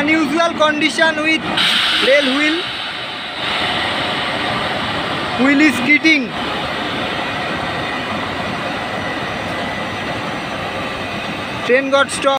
unusual condition with rail wheel is skidding. Train got stopped.